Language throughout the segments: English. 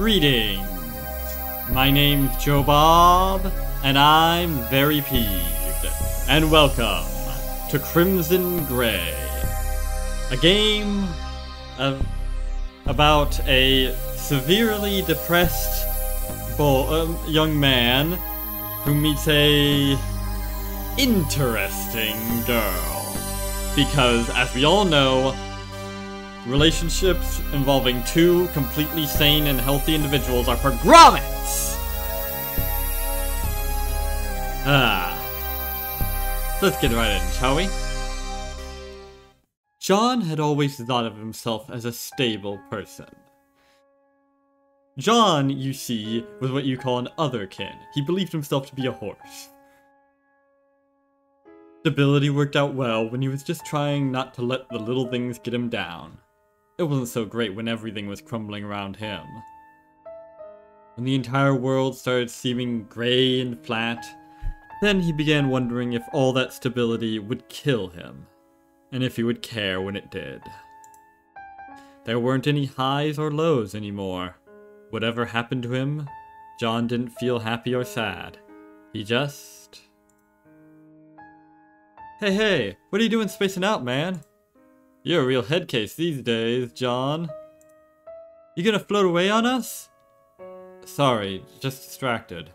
Greetings! My name's Joe Bob, and I'm VeryPeeved, and welcome to Crimson Gray, a game about a severely depressed young man who meets a interesting girl. Because, as we all know, relationships involving two completely sane and healthy individuals are for grommets! Let's get right in, shall we? John had always thought of himself as a stable person. John, you see, was what you call an otherkin. He believed himself to be a horse. Stability worked out well when he was just trying not to let the little things get him down. It wasn't so great when everything was crumbling around him. When the entire world started seeming grey and flat, then he began wondering if all that stability would kill him, and if he would care when it did. There weren't any highs or lows anymore. Whatever happened to him, John didn't feel happy or sad. He just... Hey, what are you doing spacing out, man? You're a real head case these days, John. You gonna float away on us? Sorry, just distracted.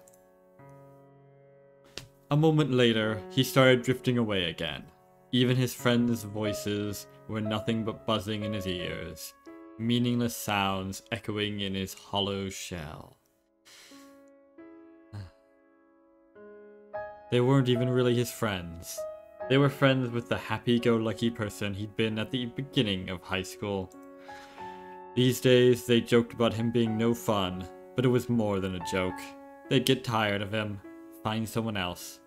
A moment later, he started drifting away again. Even his friends' voices were nothing but buzzing in his ears, meaningless sounds echoing in his hollow shell. They weren't even really his friends. They were friends with the happy-go-lucky person he'd been at the beginning of high school. These days, they joked about him being no fun, but it was more than a joke. They'd get tired of him, find someone else,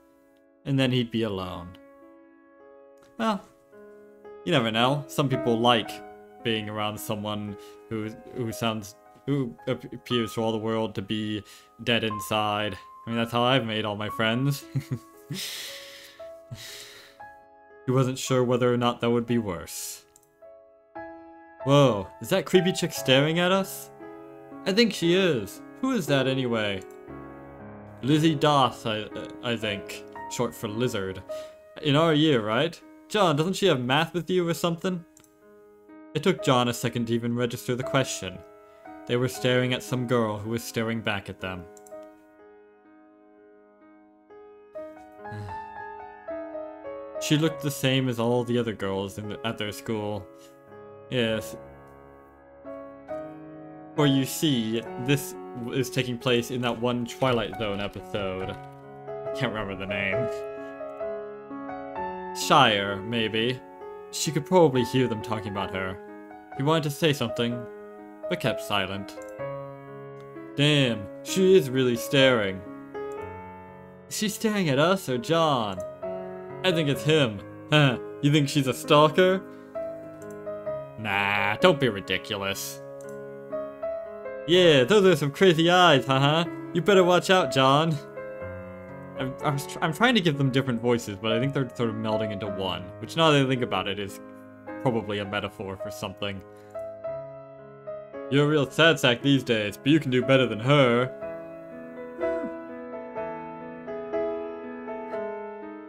and then he'd be alone. Well, you never know. Some people like being around someone who appears to all the world to be dead inside. I mean, that's how I've made all my friends. He wasn't sure whether or not that would be worse. Whoa, is that creepy chick staring at us? I think she is. Who is that anyway? Lizzie Doth, I think. Short for lizard. In our year, right? John, doesn't she have math with you or something? It took John a second to even register the question. They were staring at some girl who was staring back at them. She looked the same as all the other girls at their school. Yes. Or you see, this is taking place in that one Twilight Zone episode. Can't remember the name. Shire, maybe. She could probably hear them talking about her. He wanted to say something, but kept silent. Damn, she is really staring. Is she staring at us or John? I think it's him. Huh, you think she's a stalker? Nah, don't be ridiculous. Yeah, those are some crazy eyes, huh? You better watch out, John. I'm trying to give them different voices, but I think they're sort of melding into one, which now that I think about it is probably a metaphor for something. You're a real sad sack these days, but you can do better than her.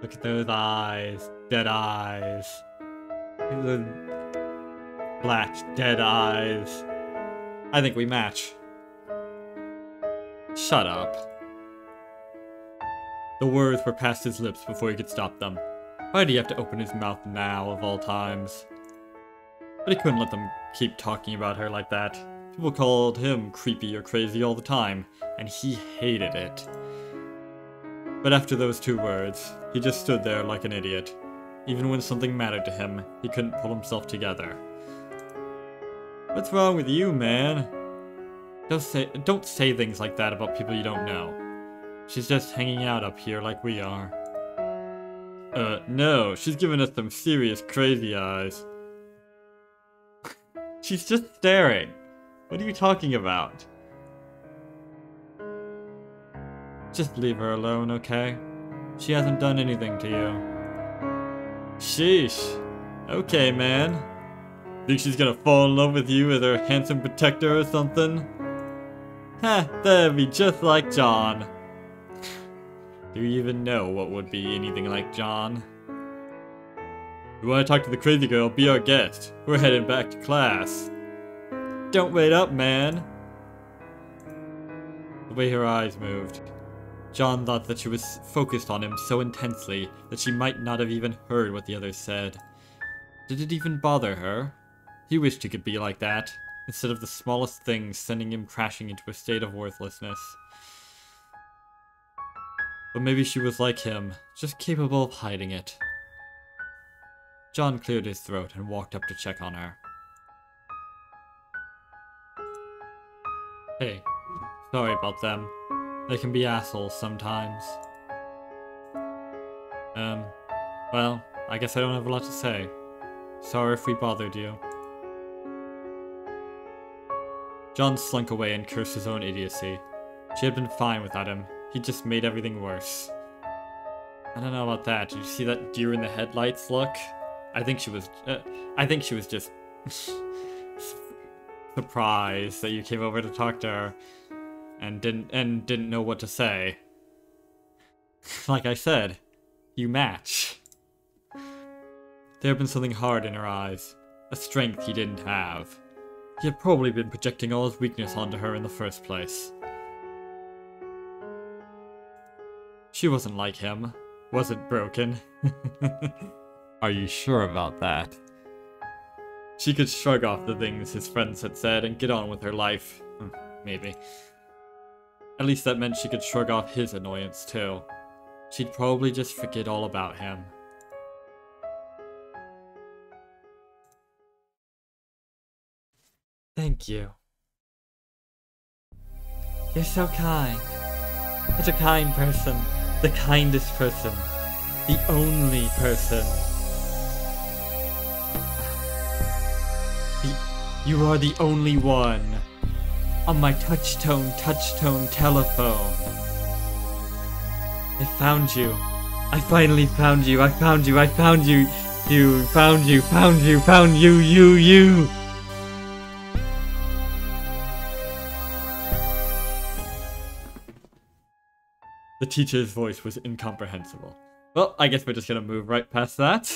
Look at those eyes. Dead eyes. Those black dead eyes. I think we match. Shut up. The words were past his lips before he could stop them. Why did he have to open his mouth now, of all times? But he couldn't let them keep talking about her like that. People called him creepy or crazy all the time, and he hated it. But after those two words, he just stood there like an idiot. Even when something mattered to him, he couldn't pull himself together. What's wrong with you, man? Don't say things like that about people you don't know. She's just hanging out up here like we are. No, she's giving us some serious crazy eyes. She's just staring. What are you talking about? Just leave her alone, okay? She hasn't done anything to you. Sheesh. Okay, man. Think she's gonna fall in love with you as her handsome protector or something? Huh, that'd be just like John. Do you even know what would be anything like John? You want to talk to the crazy girl, be our guest. We're heading back to class. Don't wait up, man. The way her eyes moved. John thought that she was focused on him so intensely that she might not have even heard what the others said. Did it even bother her? He wished he could be like that, instead of the smallest things sending him crashing into a state of worthlessness. But maybe she was like him, just capable of hiding it. John cleared his throat and walked up to check on her. Hey, sorry about them. They can be assholes sometimes. Well, I guess I don't have a lot to say. Sorry if we bothered you. John slunk away and cursed his own idiocy. She had been fine without him. He just made everything worse. I don't know about that. Did you see that deer in the headlights look? I think she was just surprised that you came over to talk to her and didn't know what to say. Like I said, you match. There had been something hard in her eyes, a strength he didn't have. He had probably been projecting all his weakness onto her in the first place. She wasn't like him. Wasn't broken. Are you sure about that? She could shrug off the things his friends had said and get on with her life. Maybe. At least that meant she could shrug off his annoyance too. She'd probably just forget all about him. Thank you. You're so kind. Such a kind person. The kindest person. The only person. You are the only one. On my touchtone telephone. I found you. I finally found you. I found you. I found you. You found you. Found you. Found you. You. The teacher's voice was incomprehensible. Well, I guess we're just gonna move right past that.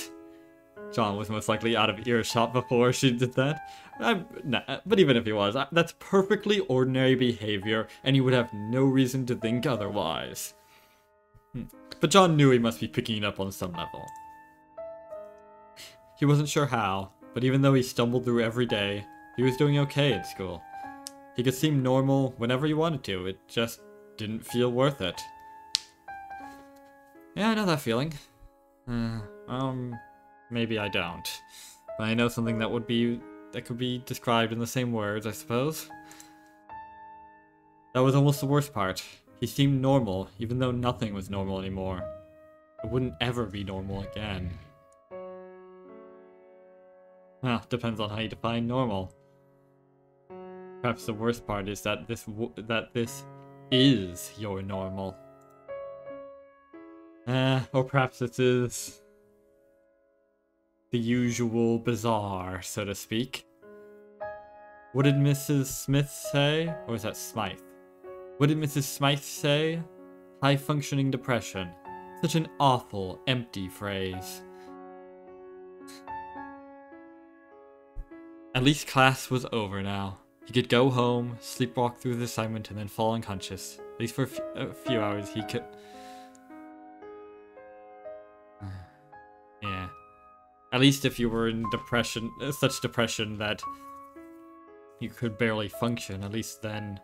John was most likely out of earshot before she did that. But even if he was, that's perfectly ordinary behavior, and he would have no reason to think otherwise. But John knew he must be picking it up on some level. He wasn't sure how, but even though he stumbled through every day, he was doing okay at school. He could seem normal whenever he wanted to, it just didn't feel worth it. Yeah, I know that feeling. Maybe I don't. But I know something that could be described in the same words, I suppose. That was almost the worst part. He seemed normal, even though nothing was normal anymore. It wouldn't ever be normal again. Well, depends on how you define normal. Perhaps the worst part is that this is your normal. Or perhaps this is the usual bizarre, so to speak. What did Mrs. Smythe say? Or is that Smythe? What did Mrs. Smythe say? High-functioning depression. Such an awful, empty phrase. At least class was over now. He could go home, sleepwalk through the assignment, and then fall unconscious. At least for a few hours he could... Yeah. At least if you were in depression, such depression that you could barely function, at least then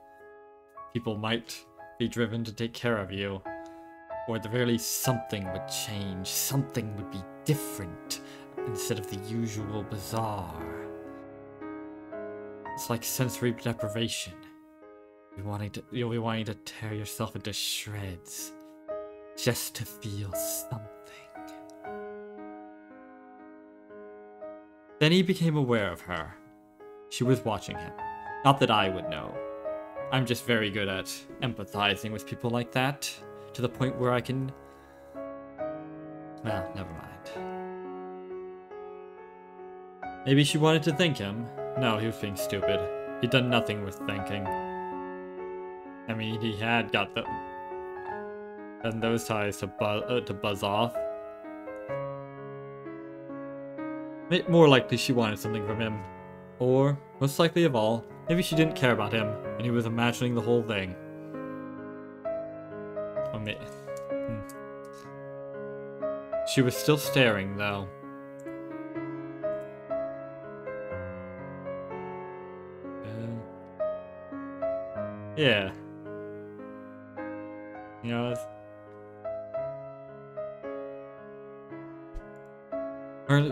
people might be driven to take care of you. Or at the very least, something would change. Something would be different instead of the usual bizarre. It's like sensory deprivation. You'll be wanting to tear yourself into shreds just to feel something. Then he became aware of her. She was watching him. Not that I would know. I'm just very good at empathizing with people like that, to the point where I can... Well, never mind. Maybe she wanted to thank him. No, he was being stupid. He'd done nothing with thanking. I mean, he had got the and those ties to buzz off. More likely she wanted something from him. Or, most likely of all, maybe she didn't care about him, and he was imagining the whole thing. Oh, she was still staring, though. Yeah. You know, it's... Her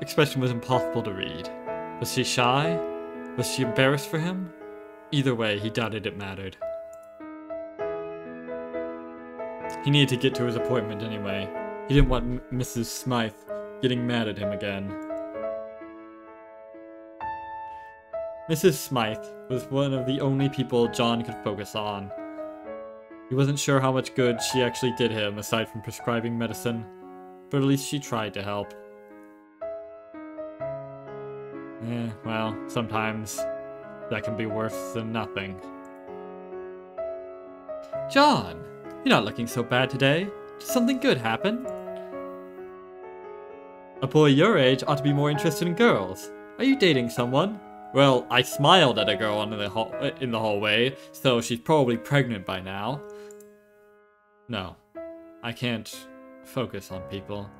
expression was impossible to read. Was she shy? Was she embarrassed for him? Either way, he doubted it mattered. He needed to get to his appointment anyway. He didn't want Mrs. Smythe getting mad at him again. Mrs. Smythe was one of the only people John could focus on. He wasn't sure how much good she actually did him aside from prescribing medicine, but at least she tried to help. Well, sometimes that can be worse than nothing. John, you're not looking so bad today. Did something good happen? A boy your age ought to be more interested in girls. Are you dating someone? Well, I smiled at a girl in the hallway, so she's probably pregnant by now. No, I can't focus on people.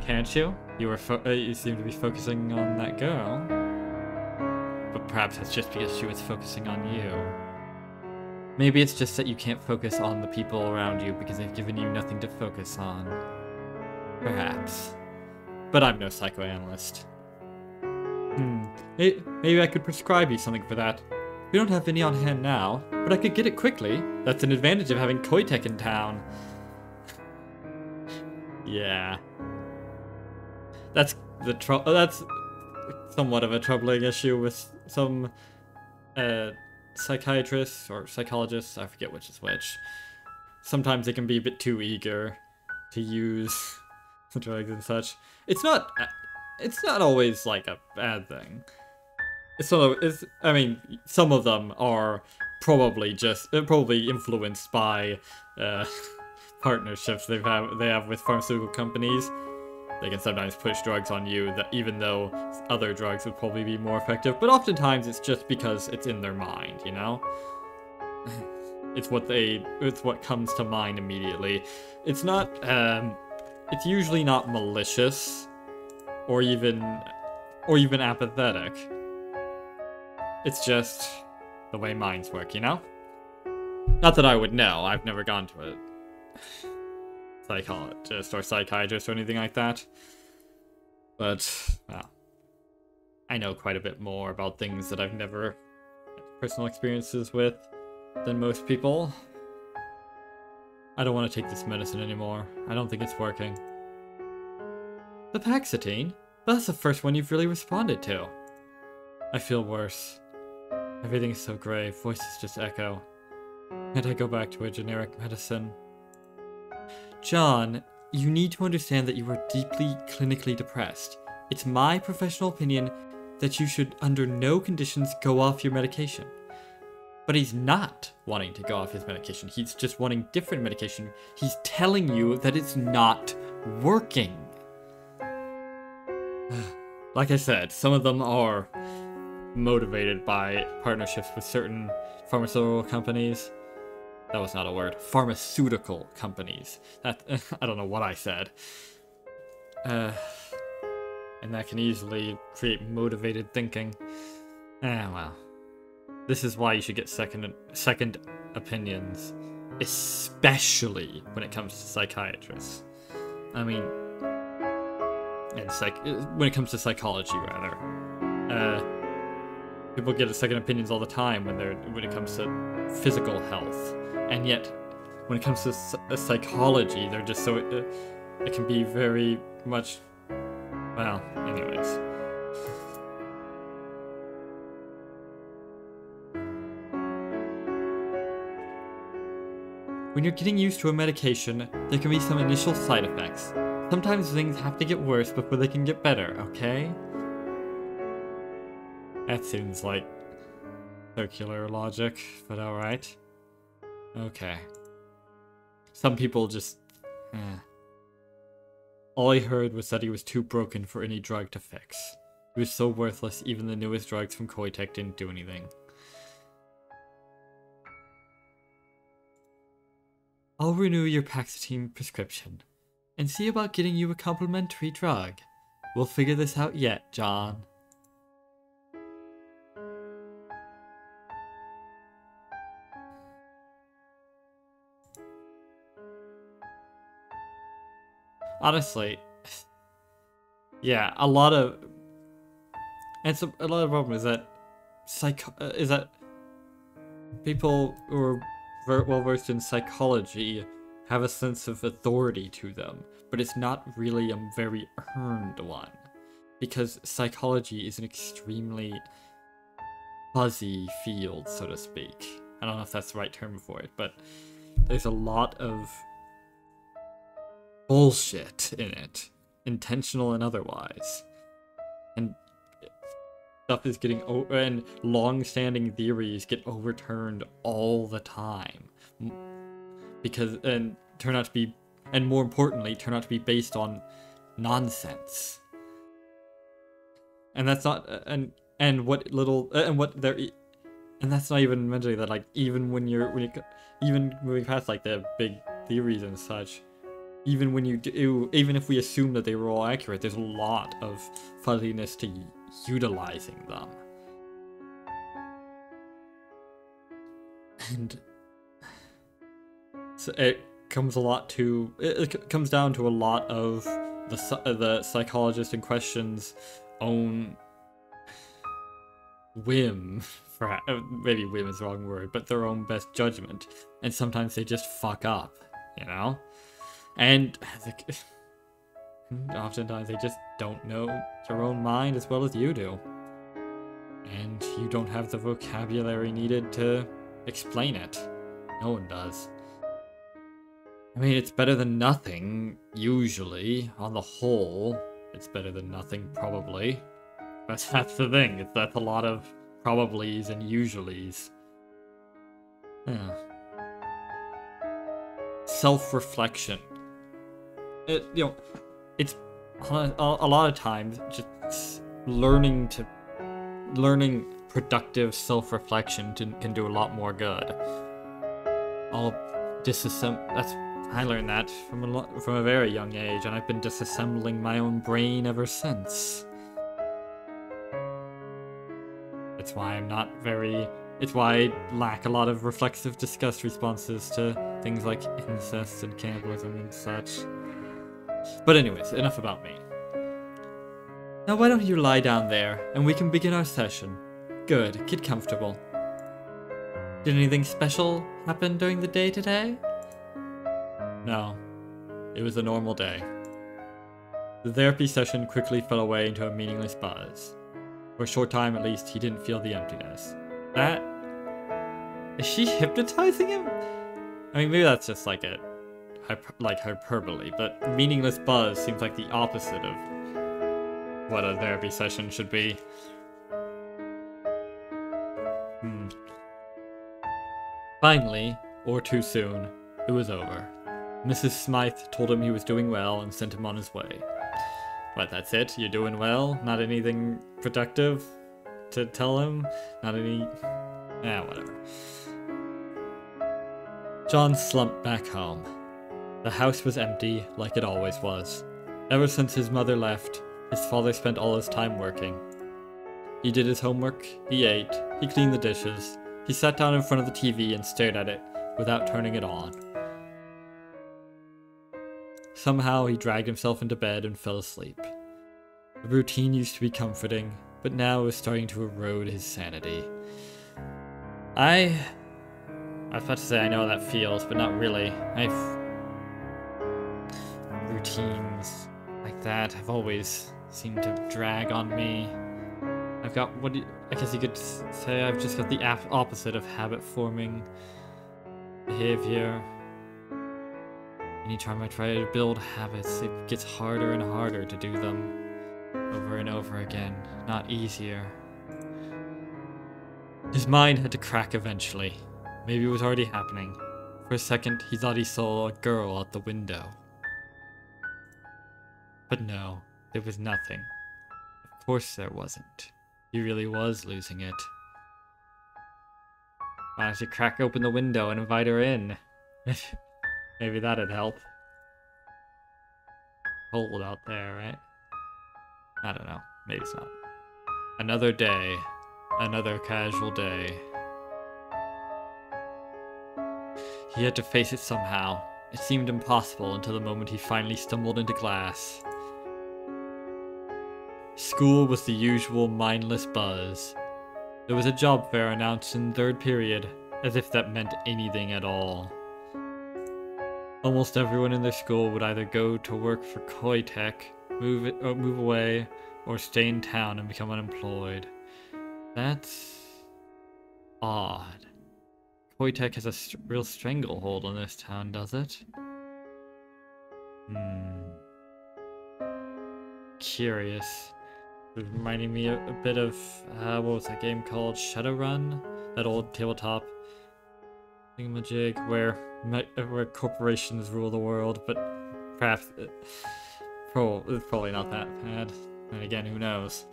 Can't you? You seem to be focusing on that girl. But perhaps it's just because she was focusing on you. Maybe it's just that you can't focus on the people around you because they've given you nothing to focus on. Perhaps. But I'm no psychoanalyst. Maybe I could prescribe you something for that. We don't have any on hand now, but I could get it quickly. That's an advantage of having KoiTech in town. Yeah. That's the that's somewhat of a troubling issue with some psychiatrists or psychologists, I forget which is which. Sometimes they can be a bit too eager to use drugs and such. It's not always like a bad thing. I mean, some of them are probably just influenced by partnerships they have with pharmaceutical companies. They can sometimes push drugs on you, that even though other drugs would probably be more effective, but oftentimes it's just because it's in their mind, you know? It's what comes to mind immediately. It's not, it's usually not malicious, or even apathetic. It's just the way minds work, you know? Not that I would know, I've never gone to it. Psychologist or psychiatrist or anything like that. But, well, I know quite a bit more about things that I've never had personal experiences with than most people. I don't want to take this medicine anymore. I don't think it's working. The Paxitine? That's the first one you've really responded to. I feel worse. Everything is so grey, voices just echo. And I go back to a generic medicine. John, you need to understand that you are deeply clinically depressed. It's my professional opinion that you should under no conditions go off your medication. But he's not wanting to go off his medication. He's just wanting different medication. He's telling you that it's not working. Like I said, some of them are motivated by partnerships with certain pharmaceutical companies. That was not a word. Pharmaceutical companies. That I don't know what I said. And that can easily create motivated thinking. Well. This is why you should get second opinions. Especially when it comes to psychiatrists. I mean... And when it comes to psychology, rather. People get second opinions all the time when it comes to physical health. And yet, when it comes to psychology, they're just so... It can be very much... Well, anyways. When you're getting used to a medication, there can be some initial side effects. Sometimes things have to get worse before they can get better, okay? That seems like circular logic, but alright. Okay. Some people just... All I heard was that he was too broken for any drug to fix. He was so worthless, even the newest drugs from KoiTech didn't do anything. I'll renew your Paxitine prescription, and see about getting you a complimentary drug. We'll figure this out yet, John. Honestly, yeah, a lot of problem is that people who are well versed in psychology have a sense of authority to them, but it's not really a very earned one, because psychology is an extremely fuzzy field, so to speak. I don't know if that's the right term for it, but there's a lot of bullshit in it, intentional and otherwise, and stuff is getting over, and long-standing theories get overturned all the time, because more importantly, turn out to be based on nonsense. And that's not and that's not even mentioning that, like, even when you're even moving past like the big theories and such. Even when you do, even if we assume that they were all accurate, there's a lot of fuzziness to utilizing them. And so it comes down to a lot of the psychologist in question's own whim, for, maybe whim is the wrong word, but their own best judgment. And sometimes they just fuck up, you know? And oftentimes they just don't know your own mind as well as you do. And you don't have the vocabulary needed to explain it. No one does. I mean, it's better than nothing, usually. On the whole, it's better than nothing, probably. But that's the thing, that's a lot of probablys and usuallys. Yeah. Self-reflection. You know, it's a lot of times just learning productive self-reflection can do a lot more good. I'll disassemble. I learned that from a very young age, and I've been disassembling my own brain ever since. That's why I'm not very. It's why I lack a lot of reflexive disgust responses to things like incest and cannibalism and such. But anyways, enough about me. Now why don't you lie down there, and we can begin our session. Good, get comfortable. Did anything special happen during the day today? No. It was a normal day. The therapy session quickly fell away into a meaningless buzz. For a short time at least, he didn't feel the emptiness. That... Is she hypnotizing him? I mean, maybe that's just like a... like hyperbole, but meaningless buzz seems like the opposite of what a therapy session should be. Finally, or too soon, it was over. Mrs. Smythe told him he was doing well and sent him on his way. But that's it? You're doing well? Not anything productive to tell him? Not any... whatever. John slumped back home. The house was empty, like it always was. Ever since his mother left, his father spent all his time working. He did his homework, he ate, he cleaned the dishes, he sat down in front of the TV and stared at it, without turning it on. Somehow he dragged himself into bed and fell asleep. The routine used to be comforting, but now it was starting to erode his sanity. I was about to say I know how that feels, but not really. Routines like that have always seemed to drag on me. I've got I guess you could say I've just got the opposite of habit-forming behavior. Anytime I try to build habits, it gets harder and harder to do them over and over again, not easier. His mind had to crack eventually. Maybe it was already happening. For a second, he thought he saw a girl out the window. But no, there was nothing. Of course there wasn't. He really was losing it. Why don't you crack open the window and invite her in? Maybe that'd help. Cold out there, right? I don't know. Maybe it's not. Another day. Another casual day. He had to face it somehow. It seemed impossible until the moment he finally stumbled into class. School was the usual mindless buzz. There was a job fair announced in third period, as if that meant anything at all. Almost everyone in their school would either go to work for KoiTech, move away, or stay in town and become unemployed. That's odd. KoiTech has a real stranglehold on this town, does it? Curious. Reminding me a bit of, what was that game called? Shadowrun? That old tabletop thingamajig where corporations rule the world, but perhaps it's probably not that bad. And again, who knows?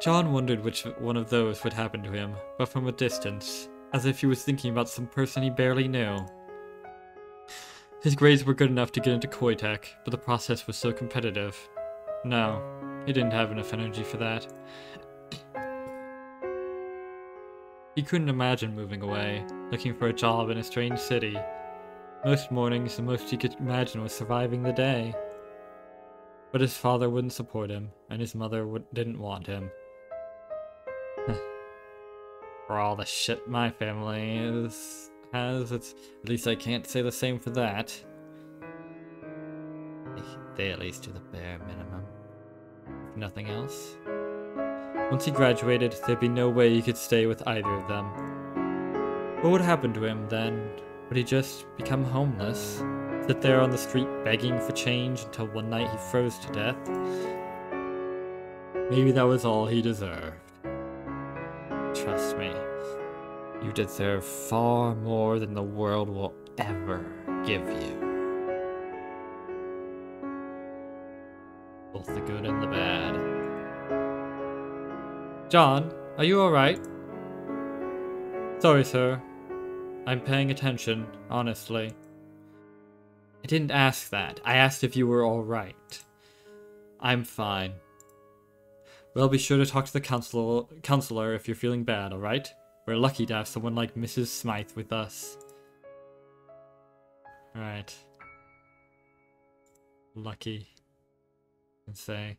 John wondered which one of those would happen to him, but from a distance, as if he was thinking about some person he barely knew. His grades were good enough to get into KoiTech, but the process was so competitive. No, he didn't have enough energy for that. He couldn't imagine moving away, looking for a job in a strange city. Most mornings, the most he could imagine was surviving the day. But his father wouldn't support him, and his mother didn't want him. For all the shit my family has, at least I can't say the same for that. They at least do the bare minimum. If nothing else. Once he graduated, there'd be no way he could stay with either of them. What would happen to him then? Would he just become homeless? Sit there on the street begging for change until one night he froze to death? Maybe that was all he deserved. Trust me. You deserve far more than the world will ever give you. Both the good and the bad. John, are you alright? Sorry, sir. I'm paying attention, honestly. I didn't ask that. I asked if you were alright. I'm fine. Well, be sure to talk to the counselor if you're feeling bad, alright? We're lucky to have someone like Mrs. Smythe with us. Alright. Lucky. And say.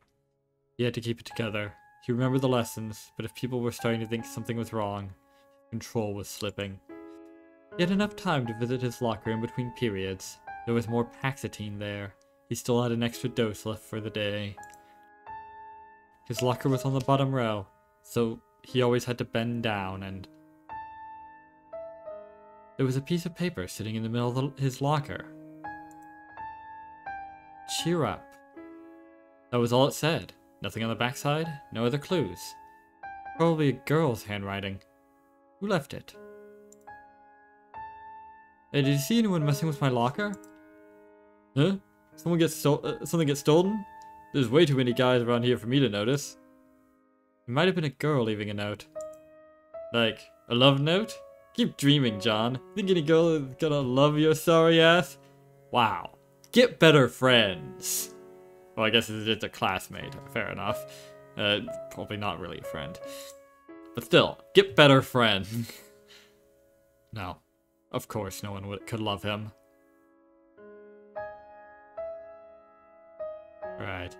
He had to keep it together. He remembered the lessons, but if people were starting to think something was wrong, control was slipping. He had enough time to visit his locker in between periods. There was more Paxitine there. He still had an extra dose left for the day. His locker was on the bottom row, so he always had to bend down, and there was a piece of paper sitting in the middle of his locker. Cheer up. That was all it said. Nothing on the backside, no other clues. Probably a girl's handwriting. Who left it? Hey, did you see anyone messing with my locker? Huh? Something gets stolen? There's way too many guys around here for me to notice. It might have been a girl leaving a note. Like, a love note? Keep dreaming, John. Think any girl is gonna love your sorry ass? Wow. Get better friends. Well, I guess it's just a classmate. Fair enough. Probably not really a friend. But still, get better friends. No. Of course no one could love him. Right.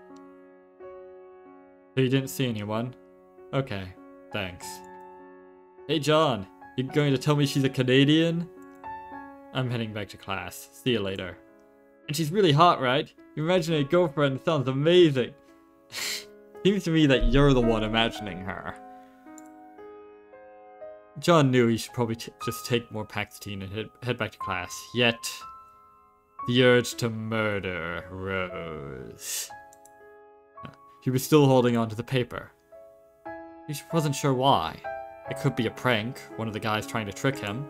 So you didn't see anyone? Okay, thanks. Hey John, you going to tell me she's a Canadian? I'm heading back to class. See you later. And she's really hot, right? Your imaginary girlfriend sounds amazing. Seems to me that you're the one imagining her. John knew he should probably just take more Paxitine and head back to class, yet the urge to murder rose. He was still holding on to the paper. He wasn't sure why. It could be a prank, one of the guys trying to trick him.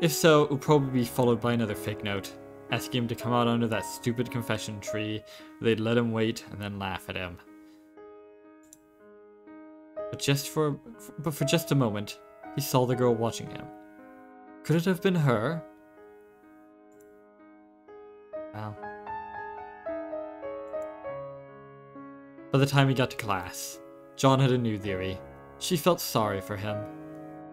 If so, it would probably be followed by another fake note, asking him to come out under that stupid confession tree where they'd let him wait and then laugh at him. But for just a moment, he saw the girl watching him. Could it have been her? Well. By the time he got to class, John had a new theory. She felt sorry for him.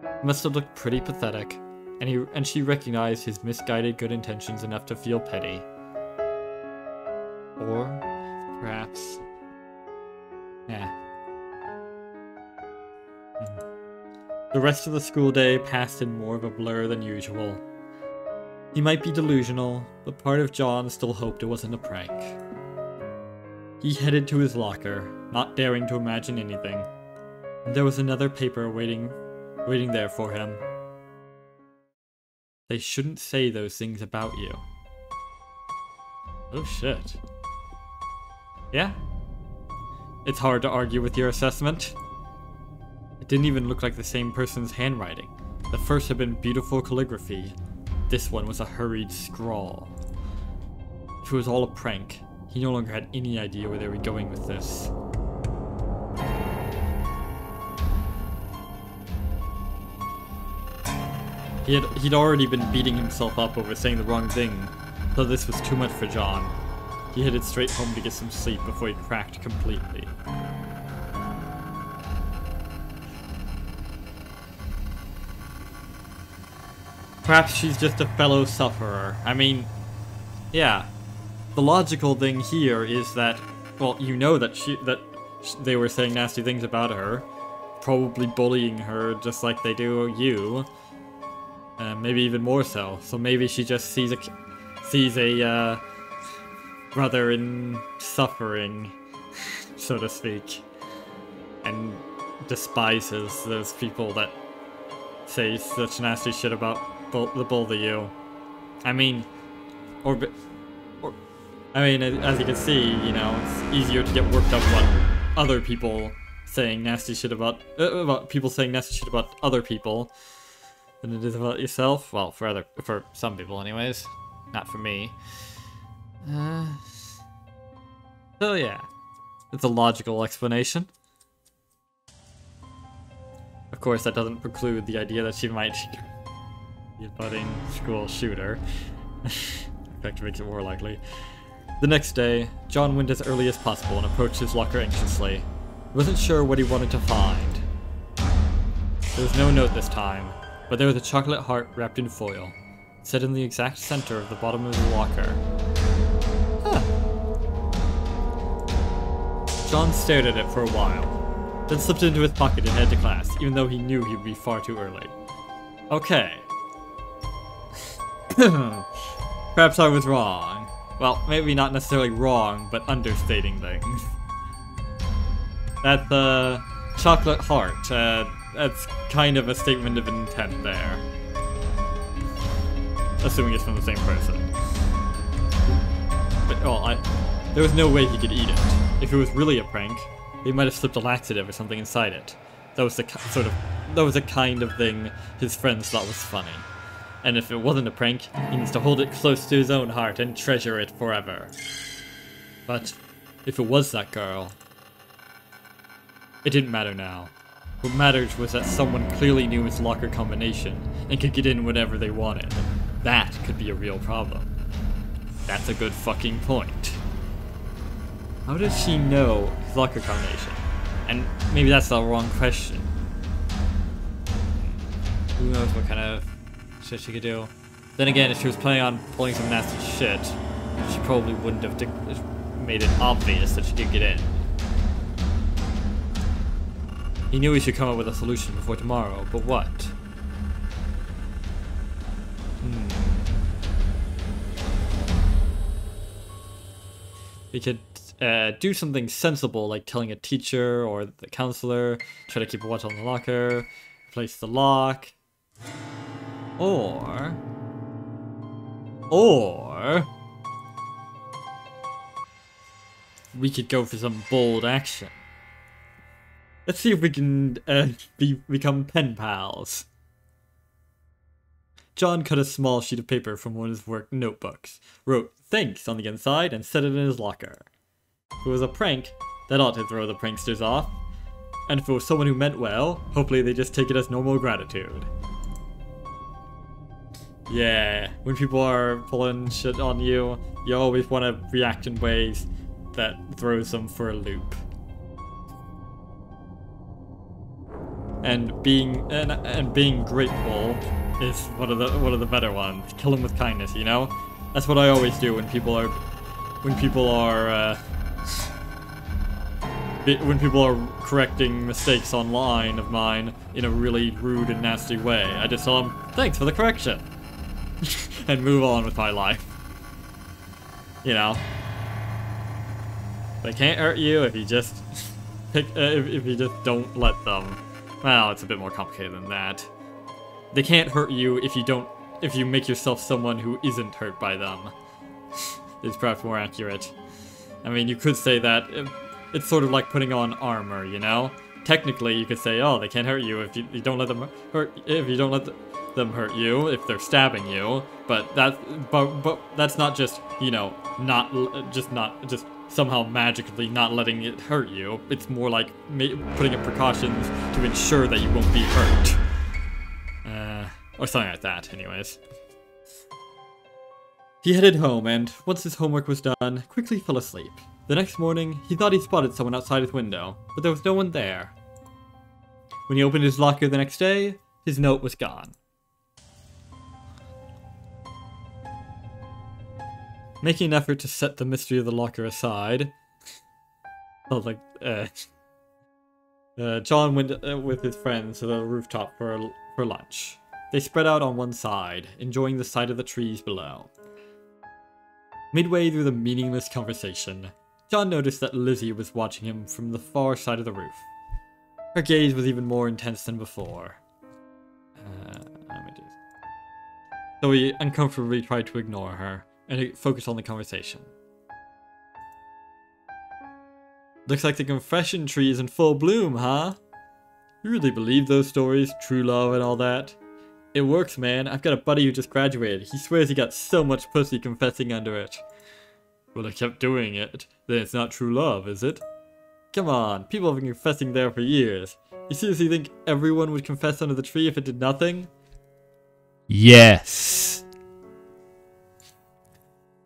He must have looked pretty pathetic, and she recognized his misguided good intentions enough to feel pity. Or perhaps... yeah. The rest of the school day passed in more of a blur than usual. He might be delusional, but part of John still hoped it wasn't a prank. He headed to his locker, not daring to imagine anything. And there was another paper waiting there for him. They shouldn't say those things about you. Oh shit. Yeah? It's hard to argue with your assessment. Didn't even look like the same person's handwriting. The first had been beautiful calligraphy. This one was a hurried scrawl. If it was all a prank, he no longer had any idea where they were going with this. He'd already been beating himself up over saying the wrong thing, so this was too much for John. He headed straight home to get some sleep before he cracked completely. Perhaps she's just a fellow sufferer. I mean, yeah. The logical thing here is that, well, you know that they were saying nasty things about her, probably bullying her just like they do you, maybe even more so. So maybe she just sees a brother in suffering, so to speak, and despises those people that say such nasty shit about the both of you. I mean, as you can see, you know, it's easier to get worked up about other people saying nasty shit about people saying nasty shit about other people than it is about yourself. Well, for some people, anyways. Not for me. So yeah, it's a logical explanation. Of course, that doesn't preclude the idea that she might be a budding school shooter. In fact, it makes it more likely. The next day, John went as early as possible and approached his locker anxiously. He wasn't sure what he wanted to find. There was no note this time, but there was a chocolate heart wrapped in foil, set in the exact center of the bottom of the locker. Huh. John stared at it for a while, then slipped into his pocket and headed to class, even though he knew he would be far too early. Okay. Perhaps I was wrong. Well, maybe not necessarily wrong, but understating things. That the chocolate heart, that's kind of a statement of intent there. Assuming it's from the same person. But, well, there was no way he could eat it. If it was really a prank, they might have slipped a laxative or something inside it. That was the kind of thing his friends thought was funny. And if it wasn't a prank, he needs to hold it close to his own heart and treasure it forever. But if it was that girl, it didn't matter now. What mattered was that someone clearly knew his locker combination and could get in whatever they wanted. That could be a real problem. That's a good fucking point. How does she know his locker combination? And maybe that's the wrong question. Who knows what kind of shit she could do. Then again, if she was planning on pulling some nasty shit, she probably wouldn't have made it obvious that she could get in. He knew he should come up with a solution before tomorrow, but what? He could... do something sensible, like telling a teacher or the counselor, try to keep a watch on the locker, replace the lock, or we could go for some bold action. Let's see if we can become pen pals. John cut a small sheet of paper from one of his work notebooks, wrote "thanks" on the inside, and set it in his locker. If it was a prank, that ought to throw the pranksters off. And if it was someone who meant well, hopefully they just take it as normal gratitude. Yeah, when people are pulling shit on you, you always want to react in ways that throws them for a loop. And being grateful is one of the better ones. Kill them with kindness, you know. That's what I always do when people are correcting mistakes online of mine in a really rude and nasty way. I just tell them, "Thanks for the correction," and move on with my life. You know, they can't hurt you if you just if you just don't let them. Well, it's a bit more complicated than that. They can't hurt you if you make yourself someone who isn't hurt by them. It's perhaps more accurate. I mean, you could say that it's sort of like putting on armor, you know? Technically, you could say, "Oh, they can't hurt you if you don't let them hurt them hurt you if they're stabbing you." But that's not just, you know, not just somehow magically not letting it hurt you. It's more like putting in precautions to ensure that you won't be hurt. Or something like that, anyways. He headed home and, once his homework was done, quickly fell asleep. The next morning, he thought he spotted someone outside his window, but there was no one there. When he opened his locker the next day, his note was gone. Making an effort to set the mystery of the locker aside, John went with his friends to the rooftop for lunch. They spread out on one side, enjoying the sight of the trees below. Midway through the meaningless conversation, John noticed that Lizzie was watching him from the far side of the roof. Her gaze was even more intense than before. So he uncomfortably tried to ignore her and focus on the conversation. "Looks like the confession tree is in full bloom, huh? You really believe those stories, true love and all that? It works, man. I've got a buddy who just graduated. He swears he got so much pussy confessing under it." "Well, I kept doing it. Then it's not true love, is it?" "Come on, people have been confessing there for years. You seriously think everyone would confess under the tree if it did nothing?" "Yes."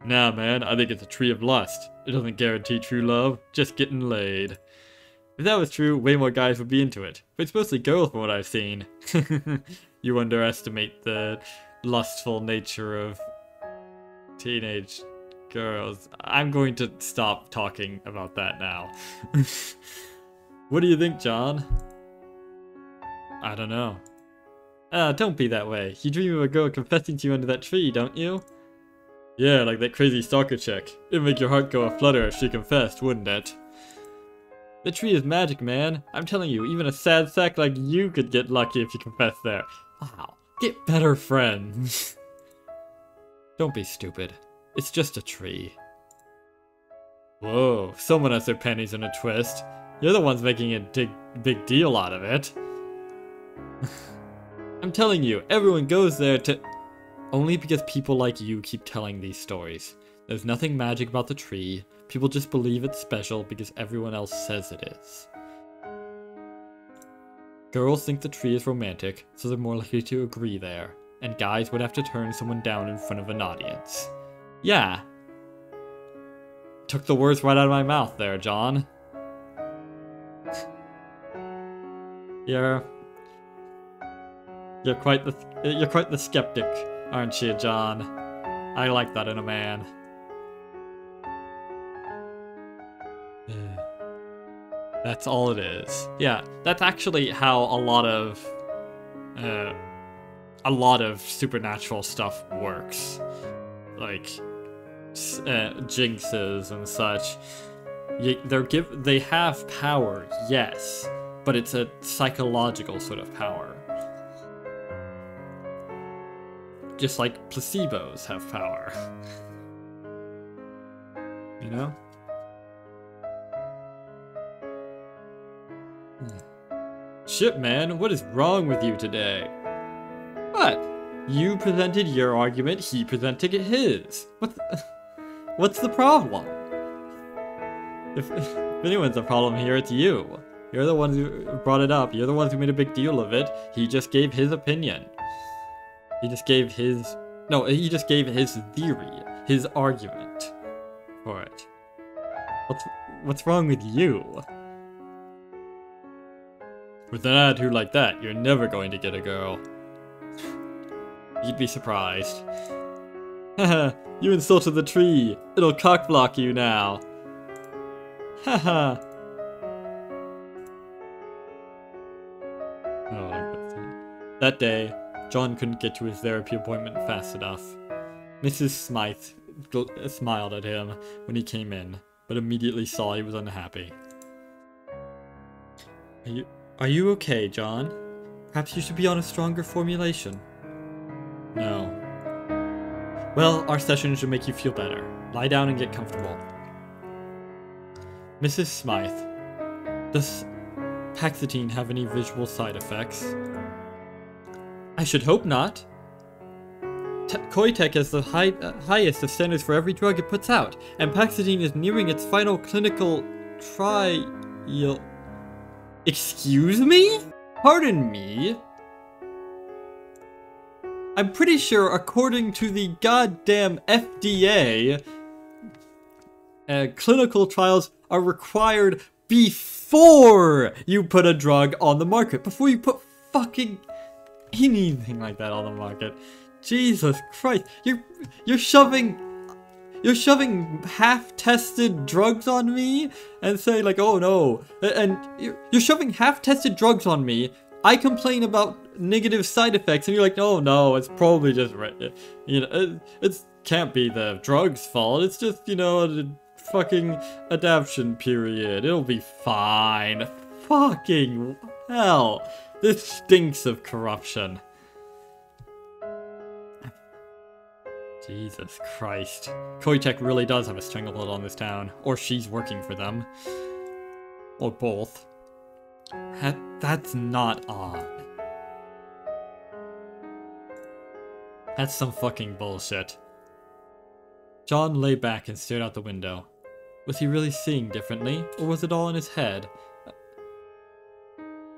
"Nah, man, I think it's a tree of lust. It doesn't guarantee true love, just getting laid. If that was true, way more guys would be into it. But it's mostly girls from what I've seen." "You underestimate the lustful nature of teenage girls." I'm going to stop talking about that now. "What do you think, John?" "I don't know." Don't be that way. You dream of a girl confessing to you under that tree, don't you?" "Yeah, like that crazy stalker chick. It'd make your heart go aflutter if she confessed, wouldn't it?" "The tree is magic, man. I'm telling you, even a sad sack like you could get lucky if you confessed there. Wow, get better friends." "Don't be stupid. It's just a tree." "Whoa, someone has their panties in a twist. You're the ones making a big deal out of it." "I'm telling you, everyone goes there to..." "Only because people like you keep telling these stories. There's nothing magic about the tree. People just believe it's special because everyone else says it is. Girls think the tree is romantic, so they're more likely to agree there, and guys would have to turn someone down in front of an audience." "Yeah." Took the words right out of my mouth there, John. You're quite the skeptic, aren't you, John? I like that in a man. That's all it is. Yeah, that's actually how a lot of supernatural stuff works, like jinxes and such. They have power, yes, but it's a psychological sort of power. Just like placebos have power. You know? Shipman, what is wrong with you today? What? You presented your argument, he presented his. What's the problem? If anyone's a problem here, it's you. You're the ones who brought it up. You're the ones who made a big deal of it. He just gave his opinion. He just gave his theory, his argument for it. What's wrong with you? With an attitude like that, you're never going to get a girl. You'd be surprised. Haha, you insulted the tree. It'll cockblock you now. Haha. Oh, that day, John couldn't get to his therapy appointment fast enough. Mrs. Smythe smiled at him when he came in, but immediately saw he was unhappy. Are you okay, John? Perhaps you should be on a stronger formulation. No. Well, our session should make you feel better. Lie down and get comfortable. Mrs. Smythe, does Paxitine have any visual side effects? I should hope not. KoiTech has the highest of standards for every drug it puts out, and Paxitine is nearing its final clinical trial. Excuse me? Pardon me? I'm pretty sure, according to the goddamn FDA, clinical trials are required before you put a drug on the market. Before you put fucking anything like that on the market. Jesus Christ, you're shoving half-tested drugs on me and saying like, oh no, and you're shoving half-tested drugs on me. I complain about negative side effects, and you're like, oh no, it's probably just, you know, it can't be the drug's fault. It's just, you know, the fucking adaptation period. It'll be fine. Fucking hell, this stinks of corruption. Jesus Christ. KoiTech really does have a stranglehold on this town. Or she's working for them. Or both. That's not odd. That's some fucking bullshit. John lay back and stared out the window. Was he really seeing differently? Or was it all in his head?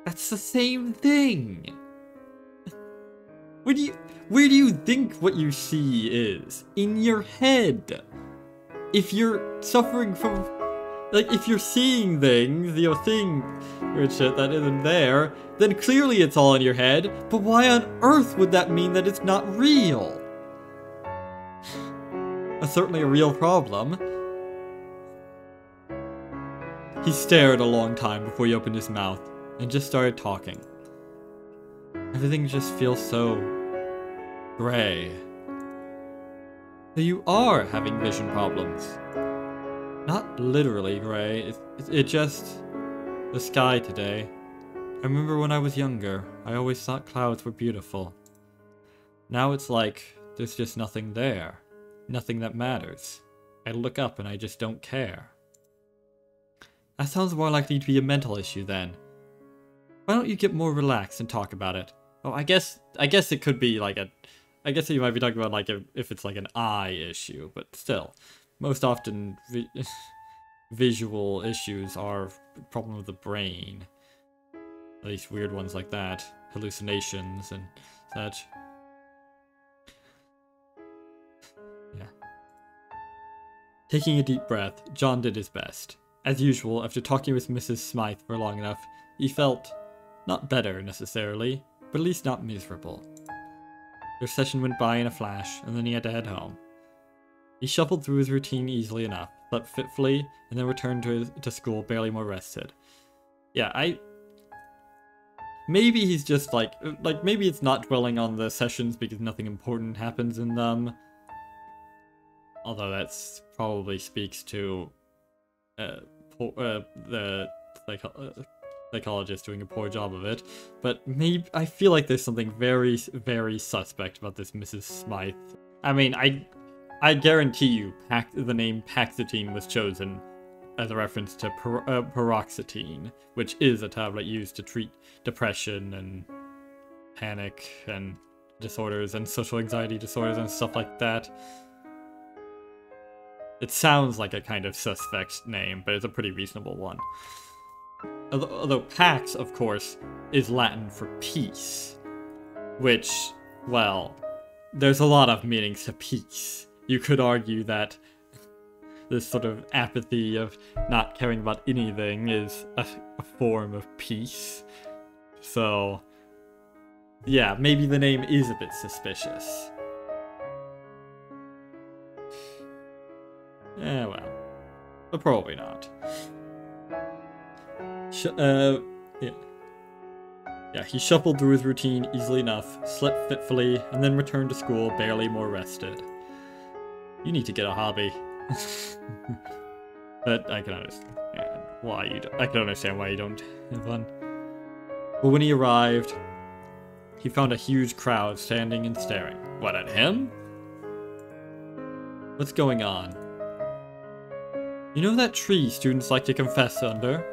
That's the same thing! Where do you think what you see is? In your head. If you're suffering from, like, if you're seeing things, you're seeing weird shit that isn't there, then clearly it's all in your head, but why on earth would that mean that it's not real? That's certainly a real problem. He stared a long time before he opened his mouth, and just started talking. Everything just feels so gray. So you are having vision problems. Not literally gray, it just... the sky today. I remember when I was younger, I always thought clouds were beautiful. Now it's like, there's just nothing there. Nothing that matters. I look up and I just don't care. That sounds more likely to be a mental issue then. Why don't you get more relaxed and talk about it? Oh, I guess it could be like a... I guess you might be talking about like a, if it's like an eye issue, but still. Most often, visual issues are a problem of the brain. At least weird ones like that. Hallucinations and such. Yeah. Taking a deep breath, John did his best. As usual, after talking with Mrs. Smythe for long enough, he felt... not better, necessarily, but at least not miserable. Their session went by in a flash, and then he had to head home. He shuffled through his routine easily enough, slept fitfully, and then returned to school barely more rested. Yeah, maybe he's just like maybe it's not dwelling on the sessions because nothing important happens in them. Although that probably speaks to the psychologist doing a poor job of it, but maybe I feel like there's something very, very suspect about this Mrs. Smythe. I mean, I guarantee you the name Paxitine was chosen as a reference to paroxetine, which is a tablet used to treat depression and panic and disorders and social anxiety disorders and stuff like that. It sounds like a kind of suspect name, but it's a pretty reasonable one. Although Pax, of course, is Latin for peace, which, well, there's a lot of meanings to peace. You could argue that this sort of apathy of not caring about anything is a form of peace. So, yeah, maybe the name is a bit suspicious. Eh, well, but probably not. Yeah, he shuffled through his routine easily enough, slept fitfully, and then returned to school barely more rested. You need to get a hobby. But I can understand why you don't, have fun. But when he arrived, he found a huge crowd standing and staring. What, at him? What's going on? You know that tree students like to confess under?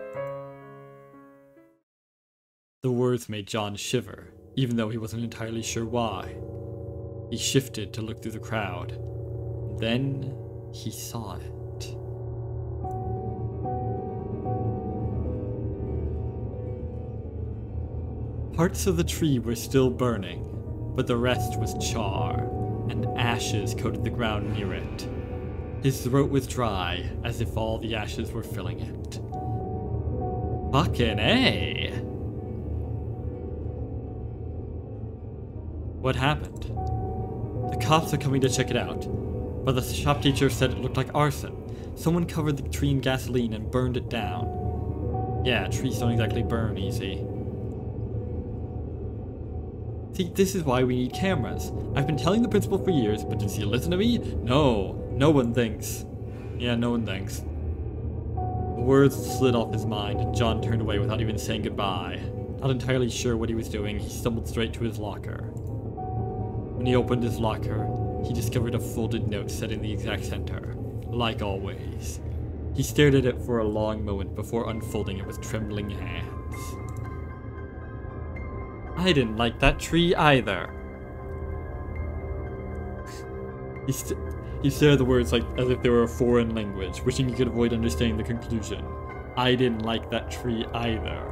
The words made John shiver, even though he wasn't entirely sure why. He shifted to look through the crowd. Then he saw it. Parts of the tree were still burning, but the rest was char, and ashes coated the ground near it. His throat was dry, as if all the ashes were filling it. Fucking A! What happened? The cops are coming to check it out, but the shop teacher said it looked like arson. Someone covered the tree in gasoline and burned it down. Yeah, trees don't exactly burn easy. See, this is why we need cameras. I've been telling the principal for years, but does he listen to me? No. No one thinks. Yeah, no one thinks. The words slid off his mind, and John turned away without even saying goodbye. Not entirely sure what he was doing, he stumbled straight to his locker. When he opened his locker, he discovered a folded note set in the exact center, like always. He stared at it for a long moment before unfolding it with trembling hands. I didn't like that tree either. He stared at the words as if they were a foreign language, wishing he could avoid understanding the conclusion. I didn't like that tree either.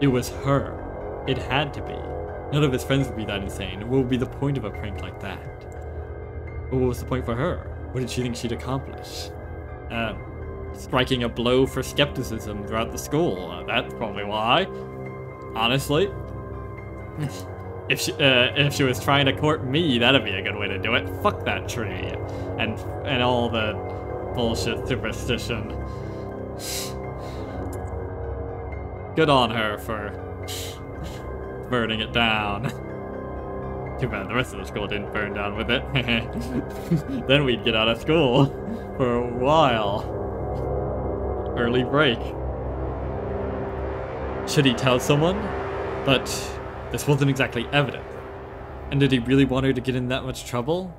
It was her. It had to be. None of his friends would be that insane. What would be the point of a prank like that? But what was the point for her? What did she think she'd accomplish? Striking a blow for skepticism throughout the school. That's probably why. Honestly. If she was trying to court me, that'd be a good way to do it. Fuck that tree, and all the bullshit superstition. Good on her for burning it down. Too bad the rest of the school didn't burn down with it. Then we'd get out of school for a while. Early break. Should he tell someone? But this wasn't exactly evident. And did he really want her to get in that much trouble?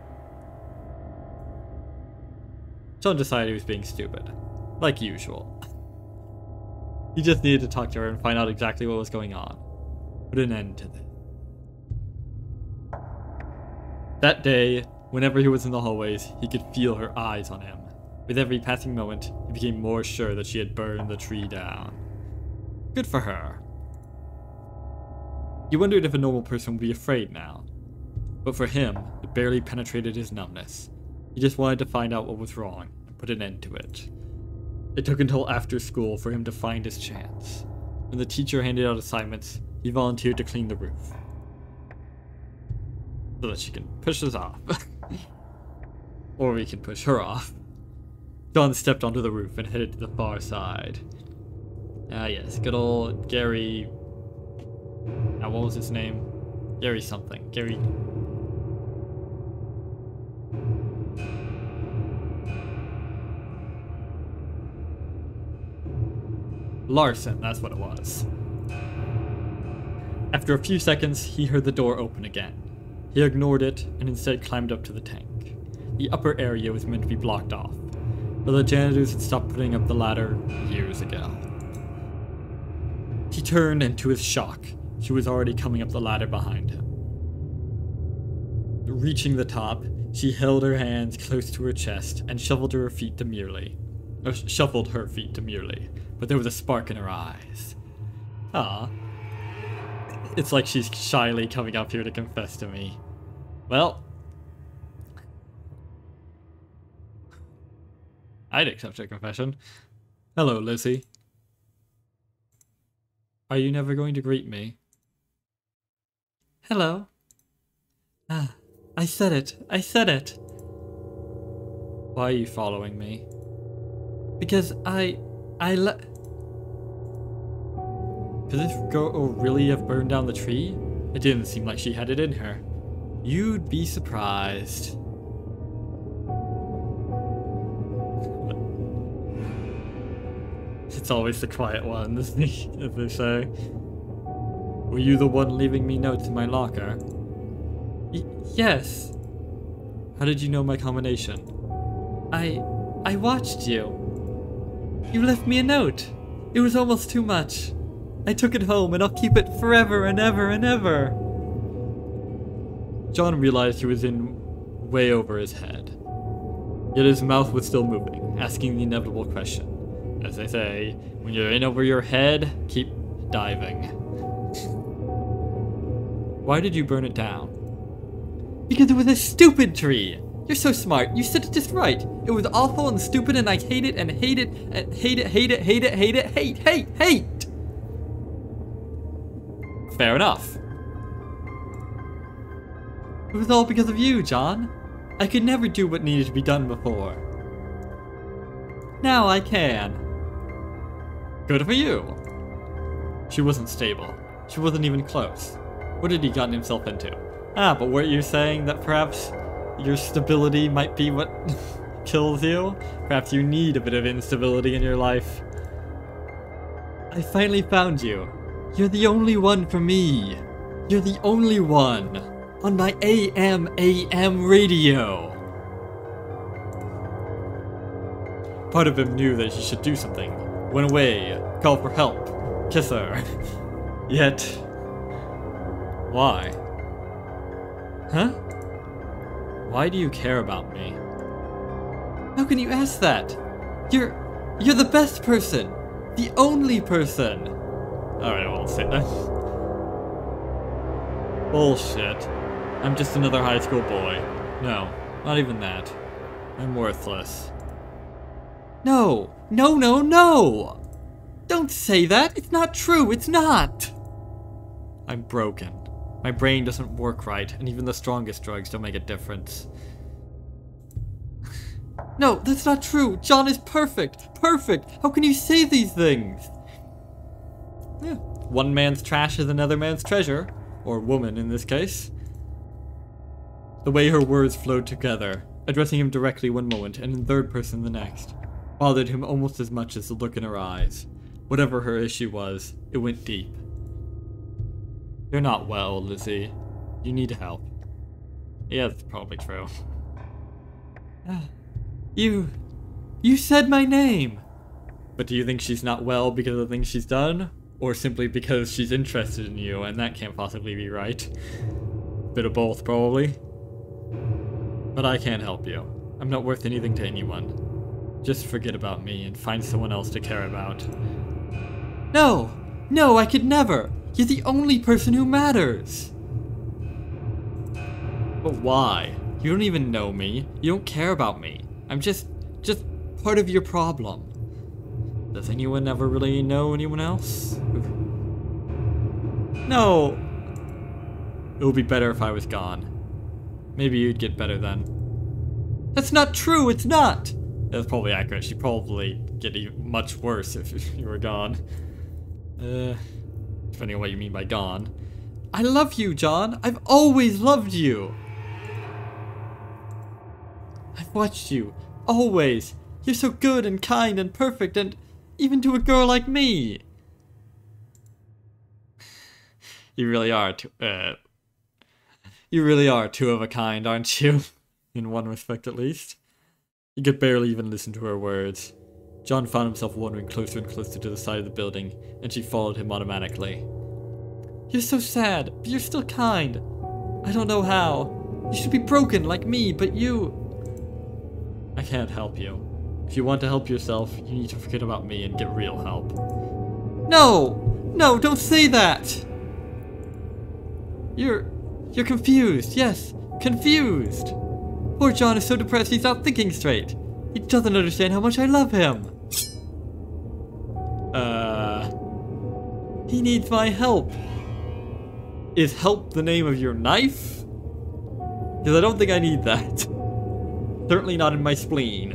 John decided he was being stupid. Like usual. He just needed to talk to her and find out exactly what was going on. Put an end to this. That day, whenever he was in the hallways, he could feel her eyes on him. With every passing moment, he became more sure that she had burned the tree down. Good for her. He wondered if a normal person would be afraid now. But for him, it barely penetrated his numbness. He just wanted to find out what was wrong and put an end to it. It took until after school for him to find his chance. When the teacher handed out assignments, he volunteered to clean the roof, so that she can push us off. Or we can push her off. John stepped onto the roof and headed to the far side. Ah yes, good old Gary... Now, what was his name? Gary something. Gary... Larson, that's what it was. After a few seconds, he heard the door open again. He ignored it, and instead climbed up to the tank. The upper area was meant to be blocked off. but the janitors had stopped putting up the ladder years ago. He turned, and to his shock, she was already coming up the ladder behind him. Reaching the top, she held her hands close to her chest and shuffled her feet demurely, but there was a spark in her eyes. Ah, it's like she's shyly coming up here to confess to me. Well, I'd accept her confession. Hello, Lizzie. Are you never going to greet me? Hello. Ah, I said it. I said it. Why are you following me? Because Could this girl really have burned down the tree? It didn't seem like she had it in her. You'd be surprised. It's always the quiet one, isn't it, as they say. Were you the one leaving me notes in my locker? Yes. How did you know my combination? I watched you. You left me a note. It was almost too much. I took it home, and I'll keep it forever and ever and ever. John realized he was in way over his head. Yet his mouth was still moving, asking the inevitable question. As they say, when you're in over your head, keep diving. Why did you burn it down? Because it was a stupid tree! You're so smart, you said it just right! It was awful and stupid and I hate it and hate it and hate it, hate it, hate it, hate it, hate, hate, hate! Fair enough. It was all because of you, John. I could never do what needed to be done before. Now I can. Good for you. She wasn't stable. She wasn't even close. What had he gotten himself into? Ah, but weren't you saying that perhaps your stability might be what kills you? Perhaps you need a bit of instability in your life. I finally found you. You're the only one for me. You're the only one on my AM radio. Part of him knew that he should do something. Went away, called for help, kiss her. Yet, why? Huh? Why do you care about me? How can you ask that? You're the best person, the only person. All right, I won't say that. Bullshit. I'm just another high school boy. No, not even that. I'm worthless. No, no, no, no! Don't say that! It's not true! It's not! I'm broken. My brain doesn't work right, and even the strongest drugs don't make a difference. No, that's not true! John is perfect! Perfect! How can you say these things? Yeah. One man's trash is another man's treasure. Or woman, in this case. The way her words flowed together, addressing him directly one moment, and in third person the next, bothered him almost as much as the look in her eyes. Whatever her issue was, it went deep. You're not well, Lizzie. You need help. Yeah, that's probably true. You said my name! But do you think she's not well because of the things she's done? Or simply because she's interested in you, and that can't possibly be right? Bit of both, probably. But I can't help you. I'm not worth anything to anyone. Just forget about me and find someone else to care about. No! No, I could never! You're the only person who matters! But why? You don't even know me. You don't care about me. I'm just part of your problem. Does anyone ever really know anyone else? No! It would be better if I was gone. Maybe you'd get better then. That's not true! It's not! That's probably accurate. She'd probably get even much worse if you were gone. Depending on what you mean by gone. I love you, John. I've always loved you. I've watched you. Always. You're so good and kind and perfect and even to a girl like me. You really are two of a kind, aren't you? In one respect, at least. He could barely even listen to her words. John found himself wandering closer and closer to the side of the building, and she followed him automatically. You're so sad, but you're still kind. I don't know how. You should be broken like me, but you... I can't help you. If you want to help yourself, you need to forget about me and get real help. No! No, don't say that! You're confused, yes, confused! Poor John is so depressed he's not thinking straight. He doesn't understand how much I love him. He needs my help. Is help the name of your knife? Because I don't think I need that. Certainly not in my spleen.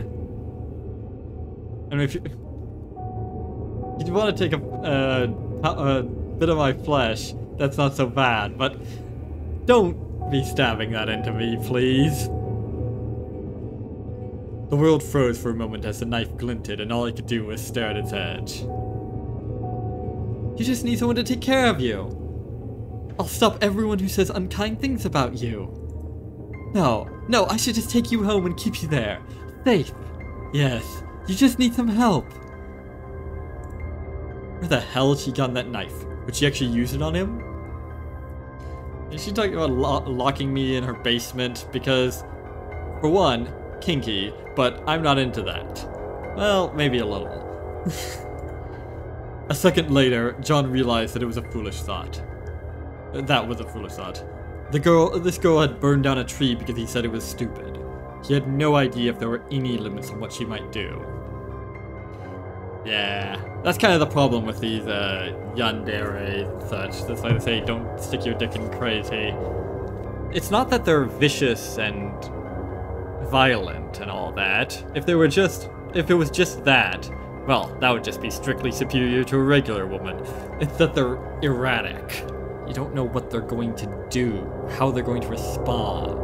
And if you want to take a bit of my flesh, that's not so bad, but don't be stabbing that into me, please. The world froze for a moment as the knife glinted, and all I could do was stare at its edge. You just need someone to take care of you. I'll stop everyone who says unkind things about you. No, no, I should just take you home and keep you there. Safe. Yes, you just need some help. Where the hell had she gotten that knife? Would she actually use it on him? Is she talking about locking me in her basement? Because, for one, kinky, but I'm not into that. Well, maybe a little. A second later, John realized that it was a foolish thought. That was a foolish thought. This girl had burned down a tree because he said it was stupid. He had no idea if there were any limits on what she might do. Yeah, that's kind of the problem with these Yandere and such. That's why they say don't stick your dick in crazy. It's not that they're vicious and violent and all that. If it was just that, well, that would just be strictly superior to a regular woman. It's that they're erratic. You don't know what they're going to do, how they're going to respond.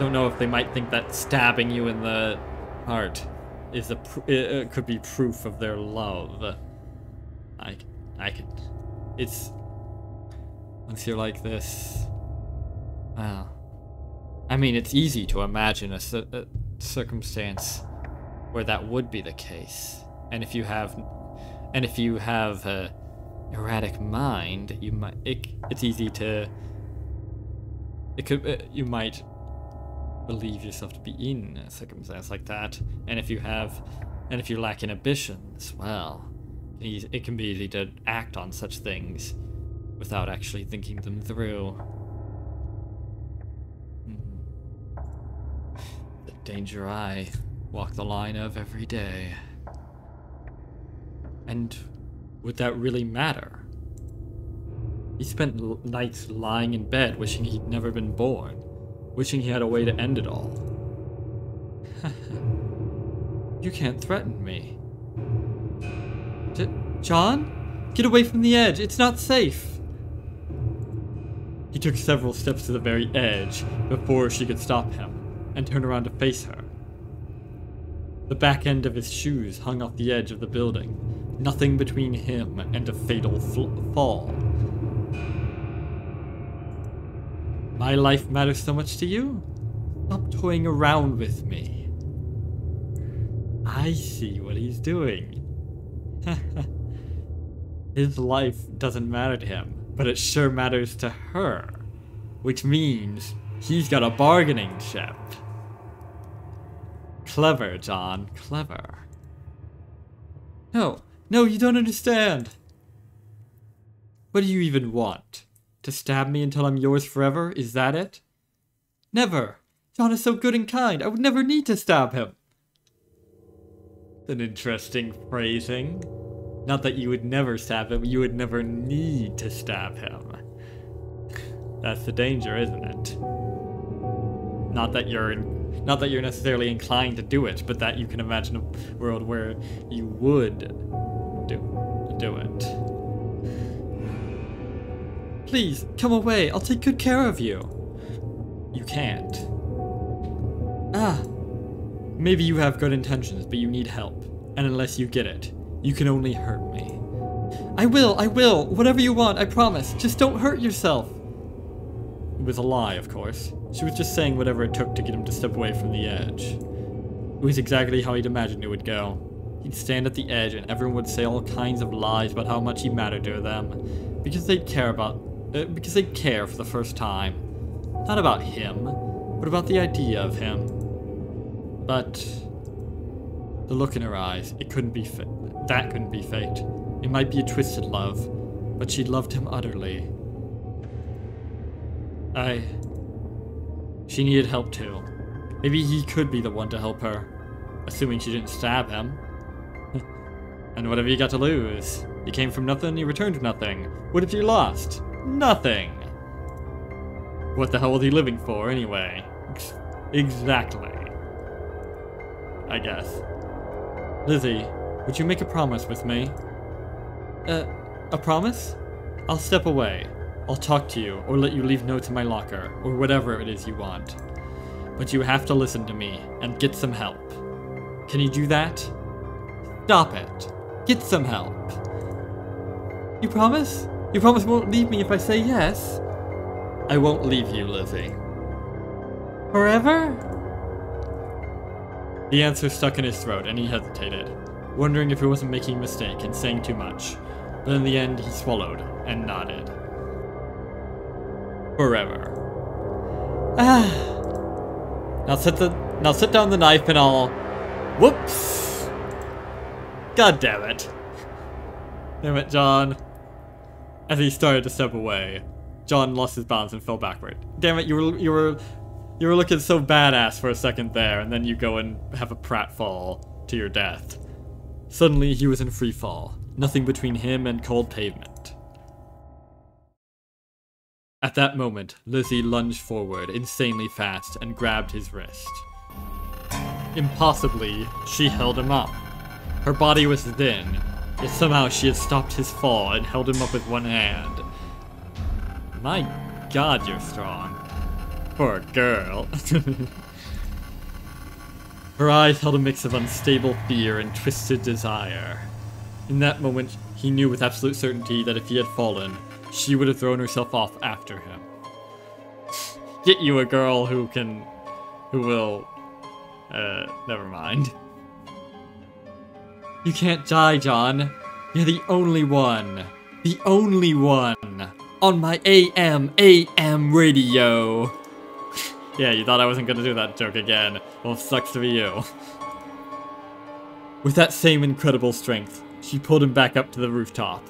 Don't know if they might think that stabbing you in the heart is it could be proof of their love. It's once you're like this, well, I mean, it's easy to imagine a circumstance where that would be the case, and if you have a erratic mind, you might you might believe yourself to be in a circumstance like that, and if you lack inhibitions, well, it can be easy to act on such things without actually thinking them through. The danger I walk the line of every day. And would that really matter? He spent nights lying in bed wishing he'd never been born. Wishing he had a way to end it all. You can't threaten me. John? Get away from the edge, it's not safe! He took several steps to the very edge before she could stop him and turn around to face her. The back end of his shoes hung off the edge of the building, nothing between him and a fatal fall. My life matters so much to you? Stop toying around with me. I see what he's doing. His life doesn't matter to him, but it sure matters to her. Which means he's got a bargaining chip. Clever, John, clever. No, no, you don't understand. What do you even want? To stab me until I'm yours forever? Is that it? Never! John is so good and kind, I would never need to stab him! An interesting phrasing. Not that you would never stab him, you would never need to stab him. That's the danger, isn't it? Not that you're necessarily inclined to do it, but that you can imagine a world where you would do it. Please, come away. I'll take good care of you. You can't. Ah. Maybe you have good intentions, but you need help. And unless you get it, you can only hurt me. I will. Whatever you want, I promise. Just don't hurt yourself. It was a lie, of course. She was just saying whatever it took to get him to step away from the edge. It was exactly how he'd imagined it would go. He'd stand at the edge and everyone would say all kinds of lies about how much he mattered to them, because they'd care for the first time. Not about him, but about the idea of him. But the look in her eyes, it couldn't be fate. That couldn't be fate. It might be a twisted love, but she loved him utterly. She needed help too. Maybe he could be the one to help her, assuming she didn't stab him. And what have you got to lose? You came from nothing, you returned to nothing. What if you lost? Nothing! What the hell was he living for, anyway? Exactly. I guess. Lizzie, would you make a promise with me? A promise? I'll step away. I'll talk to you, or let you leave notes in my locker, or whatever it is you want. But you have to listen to me, and get some help. Can you do that? Stop it! Get some help! You promise? You promise you won't leave me if I say yes? I won't leave you, Lizzie. Forever? The answer stuck in his throat, and he hesitated, wondering if he wasn't making a mistake and saying too much. But in the end, he swallowed and nodded. Forever. Ah! Now sit down the knife and I'll... Whoops! God damn it. Damn it, John. As he started to step away, John lost his balance and fell backward. Damn it, you were looking so badass for a second there, and then you go and have a pratfall to your death. Suddenly, he was in free fall. Nothing between him and cold pavement. At that moment, Lizzie lunged forward insanely fast and grabbed his wrist. Impossibly, she held him up. Her body was thin, yet somehow she had stopped his fall and held him up with one hand. My god, you're strong. For a girl. Her eyes held a mix of unstable fear and twisted desire. In that moment, he knew with absolute certainty that if he had fallen, she would have thrown herself off after him. Get you a girl who will... never mind. You can't die, John. You're the only one. The only one. On my AM radio! Yeah, you thought I wasn't gonna do that joke again. Well, sucks to be you. With that same incredible strength, she pulled him back up to the rooftop.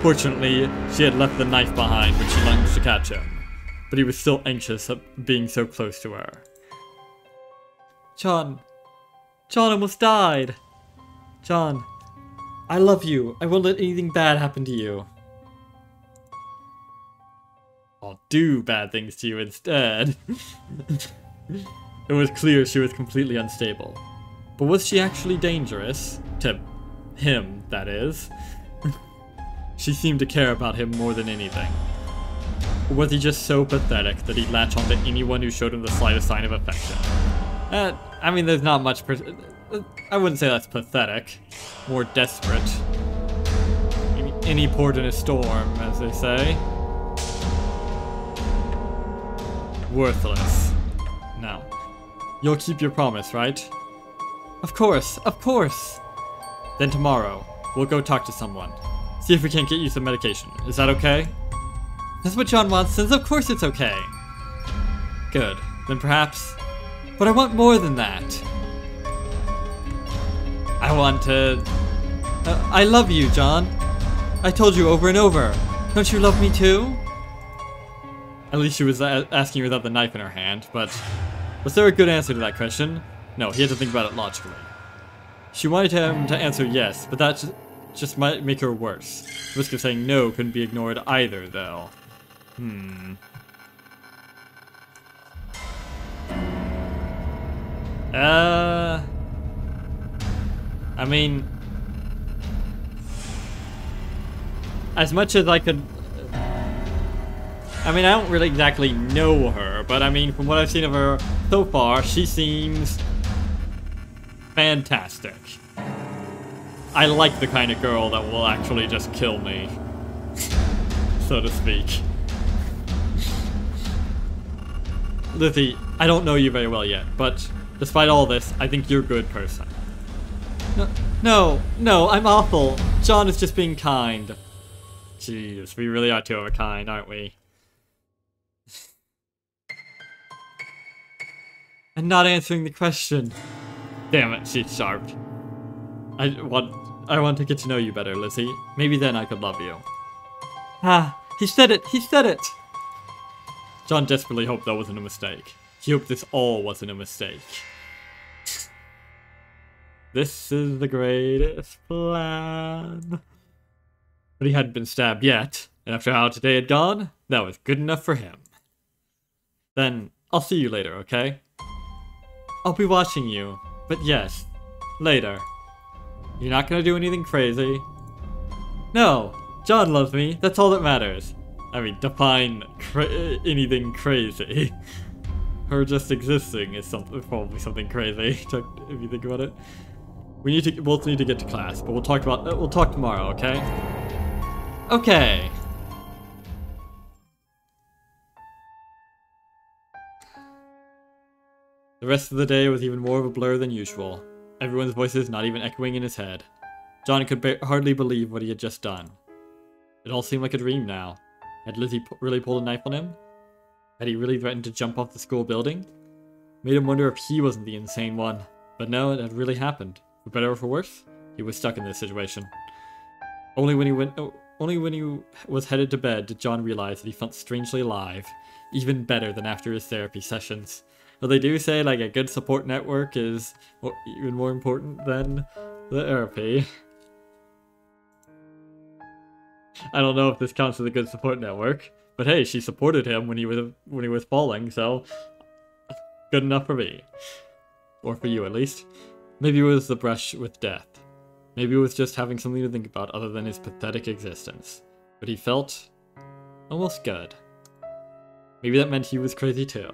Fortunately, she had left the knife behind when she lunged to catch him, but he was still anxious at being so close to her. John almost died! John, I love you. I won't let anything bad happen to you. I'll do bad things to you instead. It was clear she was completely unstable. But was she actually dangerous? To him, that is. She seemed to care about him more than anything. Or was he just so pathetic that he'd latch onto anyone who showed him the slightest sign of affection? I mean, there's not much... I wouldn't say that's pathetic. More desperate. Any port in a storm, as they say. Worthless. Now, you'll keep your promise, right? Of course, of course! Then tomorrow, we'll go talk to someone. See if we can't get you some medication. Is that okay? That's what John wants, since of course it's okay! Good. Then perhaps... But I want more than that! I want to... I love you, John! I told you over and over! Don't you love me too? At least she was asking without the knife in her hand, but was there a good answer to that question? No, he had to think about it logically. She wanted him to answer yes, but that just might make her worse. The risk of saying no couldn't be ignored either, though. I mean... As much as I could... I mean, I don't really exactly know her, but I mean, from what I've seen of her so far, she seems fantastic. I like the kind of girl that will actually just kill me, so to speak. Lizzie, I don't know you very well yet, but despite all this, I think you're a good person. No, I'm awful. John is just being kind. Jeez, we really are two of a kind, aren't we? And not answering the question. Damn it, she's sharp. I want to get to know you better, Lizzie. Maybe then I could love you. Ah, he said it! He said it! John desperately hoped that wasn't a mistake. He hoped this all wasn't a mistake. This is the greatest plan. But he hadn't been stabbed yet, and after how today had gone, that was good enough for him. Then, I'll see you later, okay? I'll be watching you, but yes, later. You're not gonna do anything crazy. No, John loves me, that's all that matters. I mean, define anything crazy. Her just existing is something, probably something crazy, if you think about it. We need to, we'll need to get to class, but we'll talk tomorrow, okay? Okay. The rest of the day was even more of a blur than usual. Everyone's voices not even echoing in his head. John could hardly believe what he had just done. It all seemed like a dream now. Had Lizzie really pulled a knife on him? Had he really threatened to jump off the school building? Made him wonder if he wasn't the insane one. But no, it had really happened. For better or for worse, he was stuck in this situation. Only when he was headed to bed did John realize that he felt strangely alive. Even better than after his therapy sessions. Though they do say like a good support network is even more important than the therapy. I don't know if this counts as a good support network, but hey, she supported him when he was falling, so good enough for me. Or for you, at least. Maybe it was the brush with death. Maybe it was just having something to think about other than his pathetic existence. But he felt almost good. Maybe that meant he was crazy too.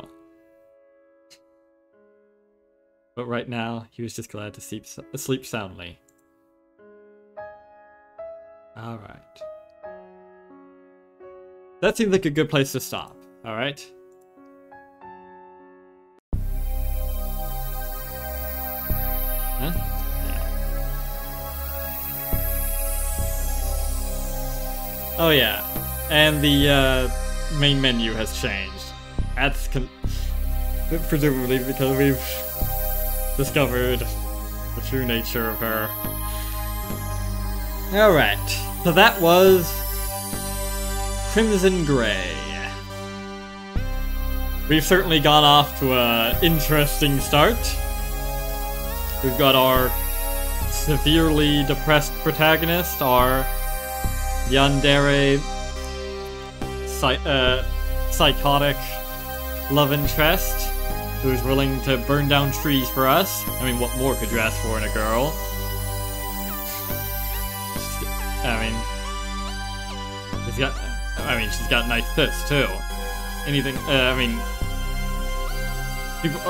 But right now, he was just glad to sleep soundly. Alright. That seems like a good place to stop, alright? Huh? Yeah. Oh yeah, and the main menu has changed. That's presumably because we've discovered the true nature of her. Alright, so that was Crimson Gray. We've certainly gone off to an interesting start. We've got our severely depressed protagonist, our Yandere psychotic love interest, who's willing to burn down trees for us. I mean, what more could you ask for in a girl? She's got nice tits too. Anything, a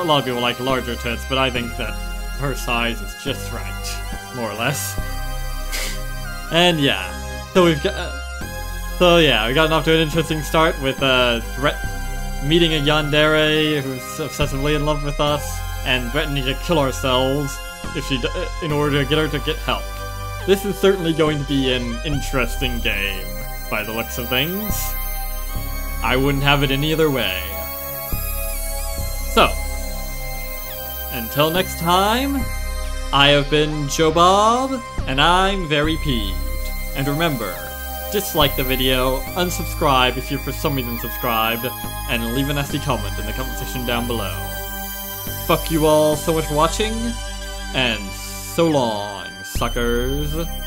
lot of people like larger tits, but I think that her size is just right, more or less. And yeah, so we've got, we gotten off to an interesting start with meeting a Yandere who's obsessively in love with us and threatening to kill ourselves if in order to get her to get help. This is certainly going to be an interesting game, by the looks of things. I wouldn't have it any other way. So, until next time, I have been Joe Bob, and I'm VeryPeeved. And remember, dislike the video, unsubscribe if you're for some reason subscribed, and leave a nasty comment in the comment section down below. Fuck you all so much for watching, and so long. Suckers.